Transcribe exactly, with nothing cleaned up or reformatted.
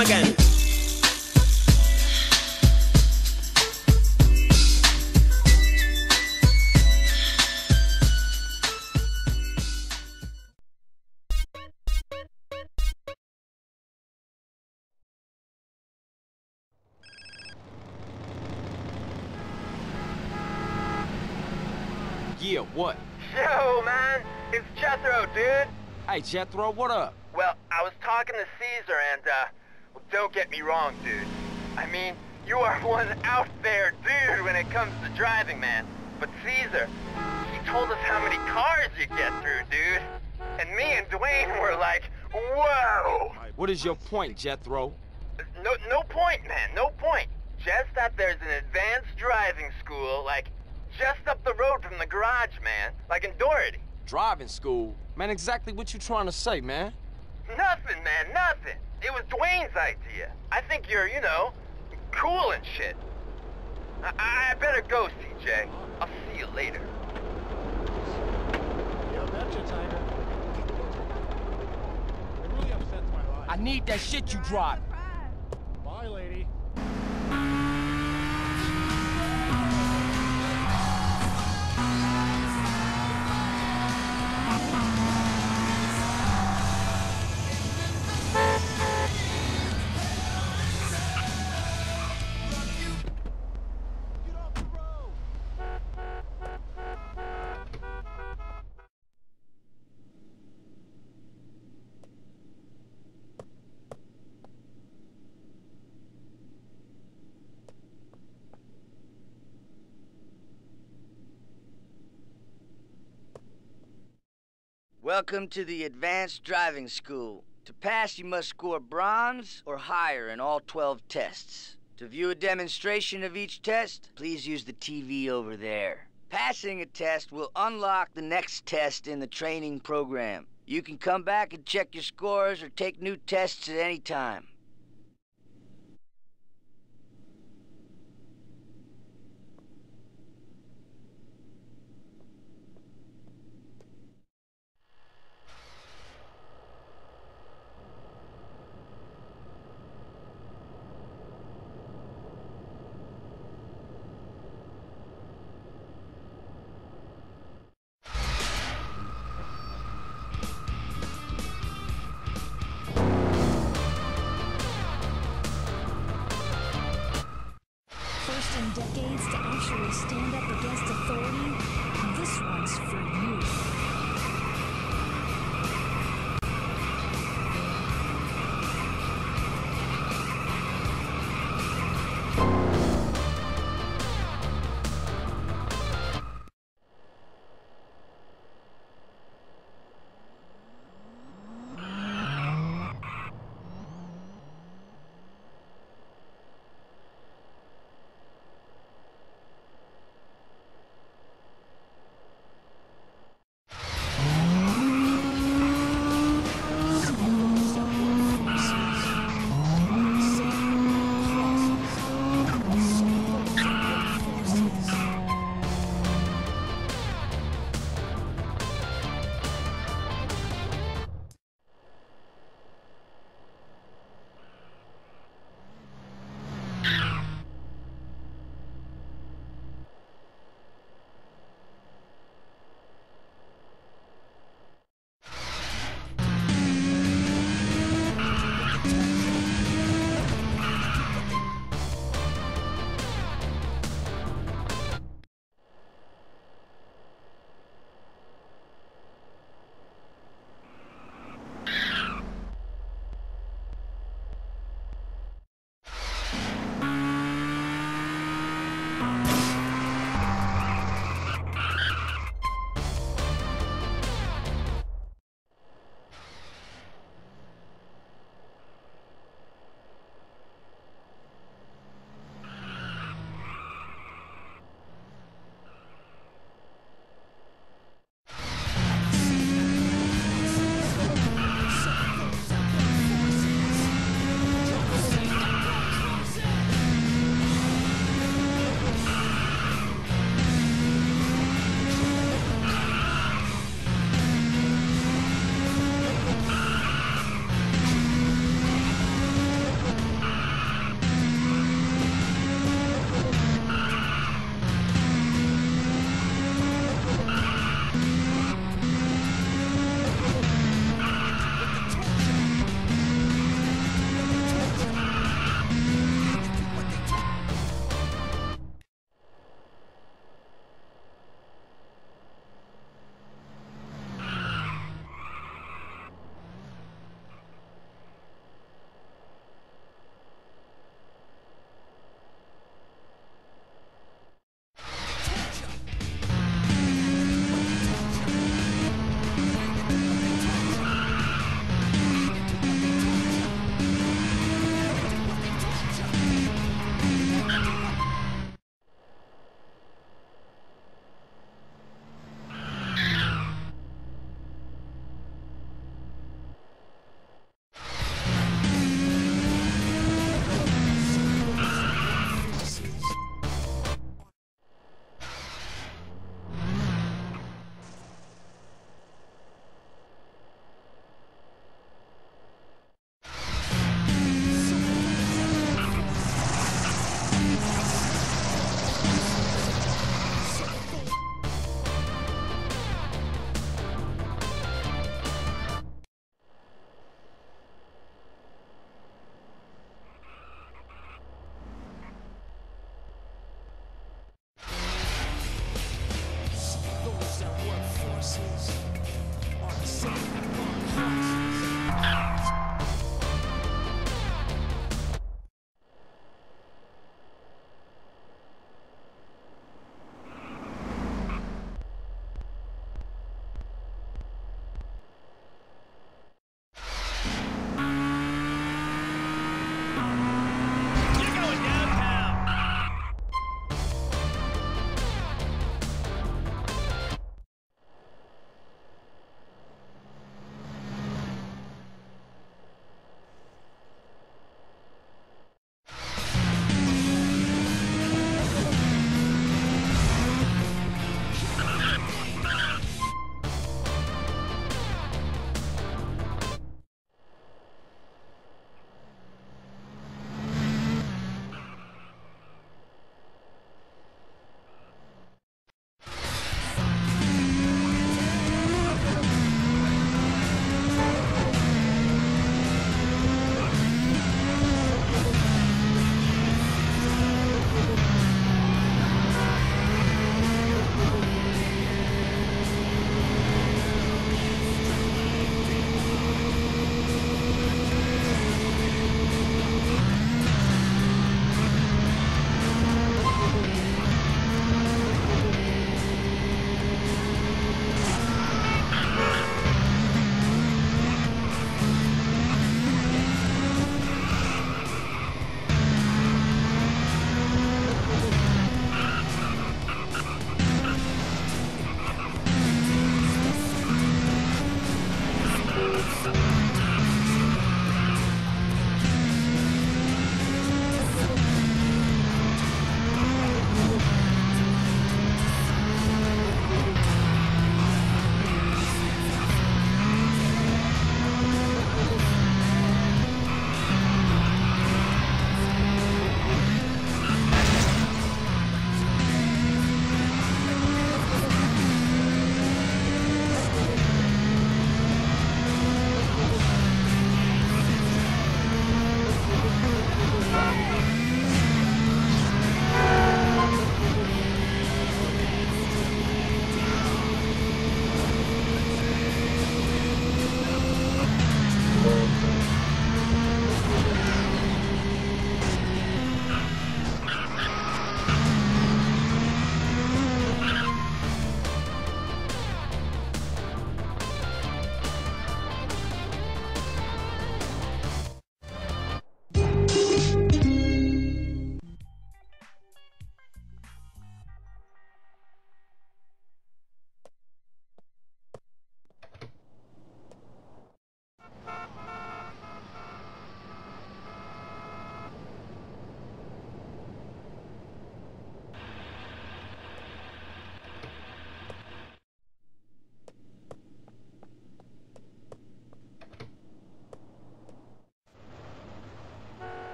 again. Yeah, what? Yo, man, it's Jethro, dude. Hey, Jethro, what up? Well, I was talking to Caesar, and, uh, well, don't get me wrong, dude. I mean, you are one out there, dude, when it comes to driving, man. But Caesar, he told us how many cars you get through, dude. And me and Dwayne were like, whoa! What is your point, Jethro? No, no point, man, no point. Just that there's an advanced driving school, like, just up the road from the garage, man. Like in Doherty. Driving school? Man, exactly what you trying to say, man? Nothing, man, nothing. It was Dwayne's idea. I think you're, you know, cool and shit. I, I better go, C J. I'll see you later. Yo, that's your timer. It really upsets my life. I need that shit you drive. Bye, lady. Welcome to the Advanced Driving School. To pass, you must score bronze or higher in all twelve tests. To view a demonstration of each test, please use the T V over there. Passing a test will unlock the next test in the training program. You can come back and check your scores or take new tests at any time. Decades to actually stand up against authority, this one's for you.